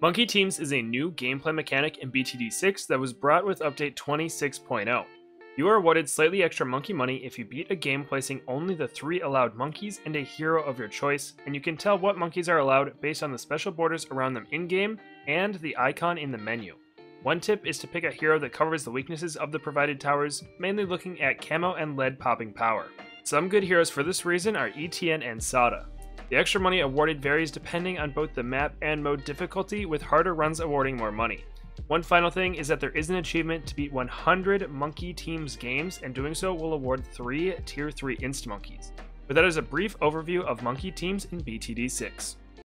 Monkey Teams is a new gameplay mechanic in BTD6 that was brought with update 26.0. You are awarded slightly extra monkey money if you beat a game placing only the 3 allowed monkeys and a hero of your choice, and you can tell what monkeys are allowed based on the special borders around them in-game and the icon in the menu. One tip is to pick a hero that covers the weaknesses of the provided towers, mainly looking at camo and lead popping power. Some good heroes for this reason are Etienne and Sada. The extra money awarded varies depending on both the map and mode difficulty, with harder runs awarding more money. One final thing is that there is an achievement to beat 100 Monkey Teams games, and doing so will award 3 Tier 3 Insta Monkeys. But that is a brief overview of Monkey Teams in BTD6.